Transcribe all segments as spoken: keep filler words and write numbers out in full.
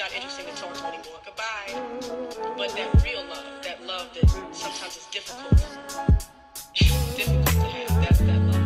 not interested in talking anymore. Goodbye. But that real love, that love that sometimes is difficult, difficult to have, that's that love.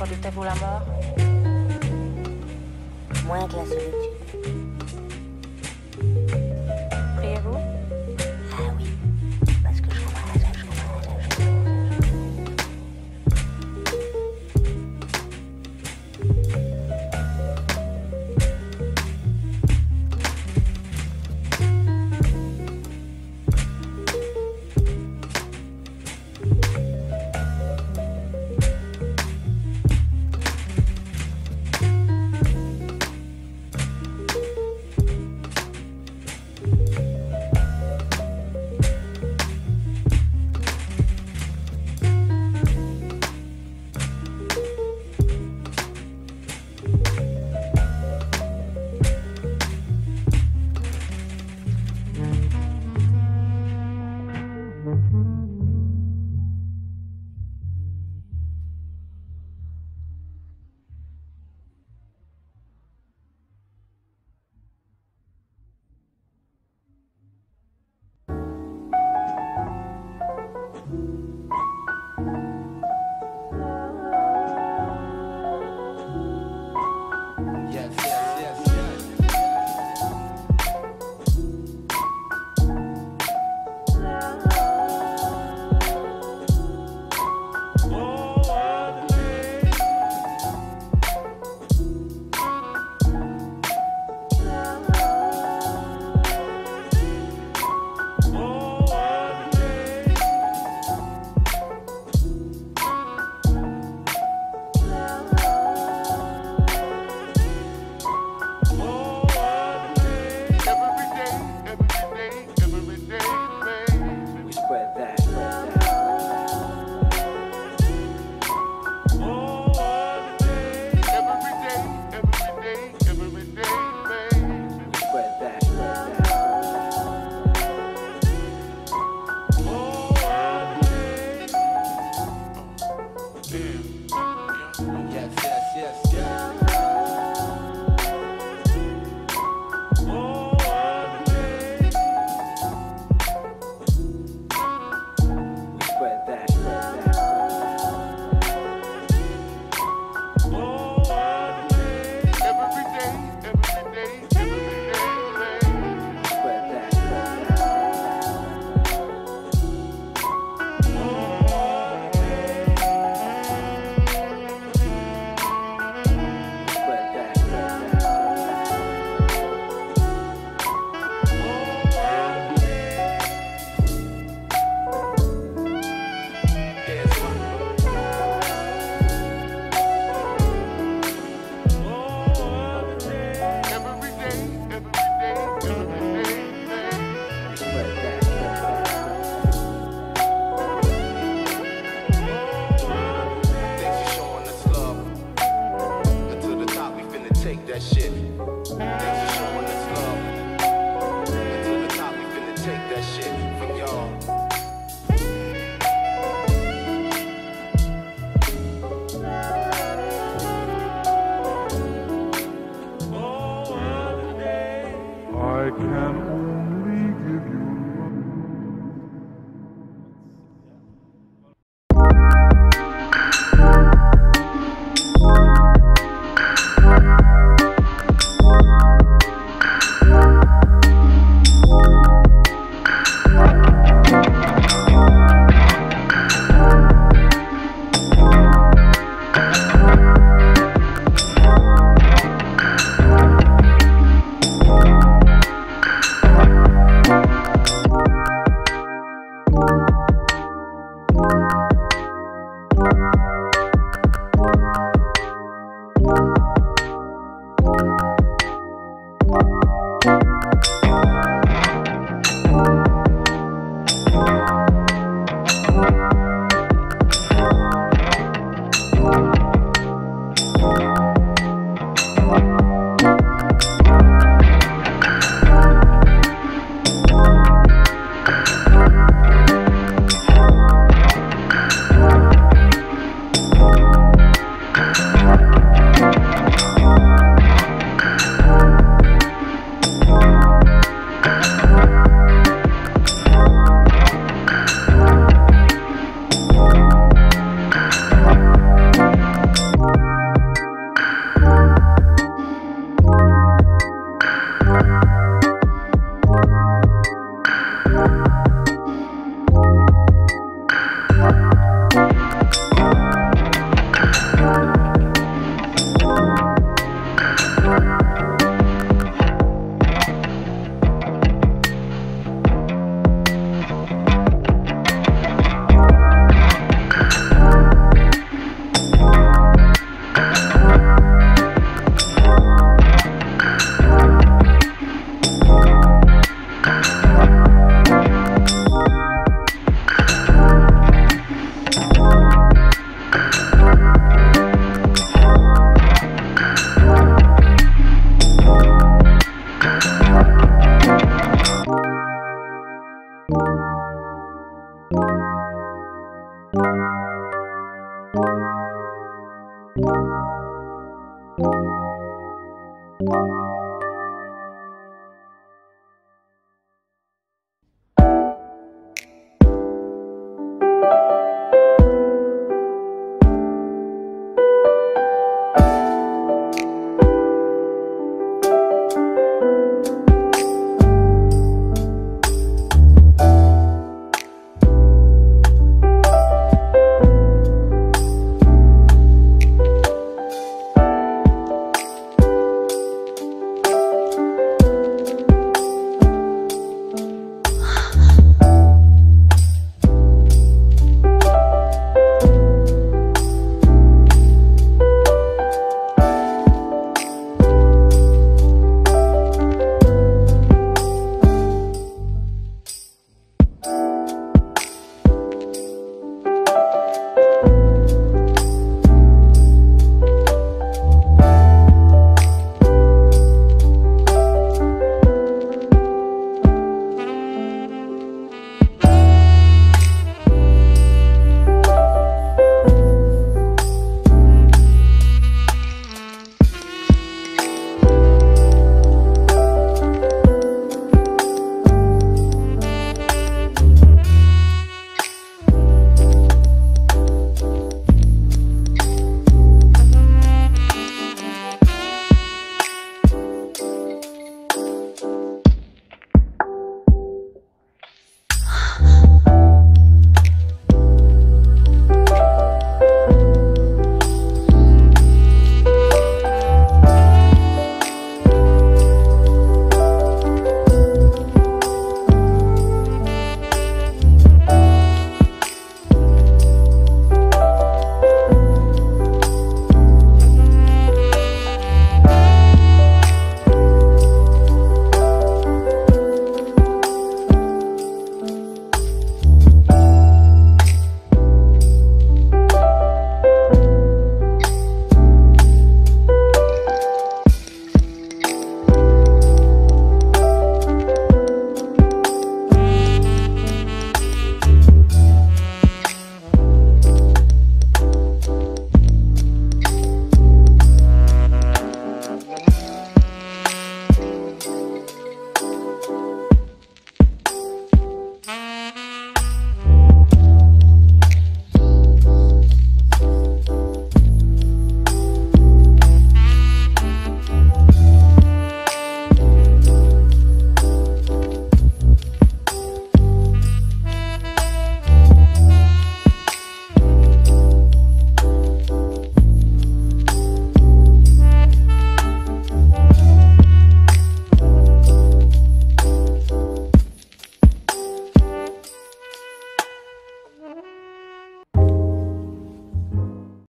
Redoutez-vous la mort, moins que la solitude.